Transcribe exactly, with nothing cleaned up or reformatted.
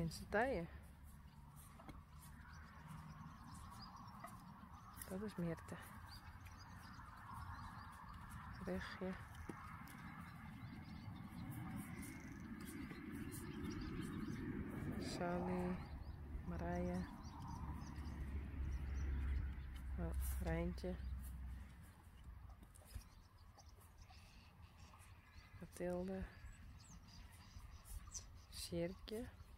minste tijden. Dat is Myrthe. Richtsje. Saly. Marije. Oh, Reintje. Mathilde. Sjirkje.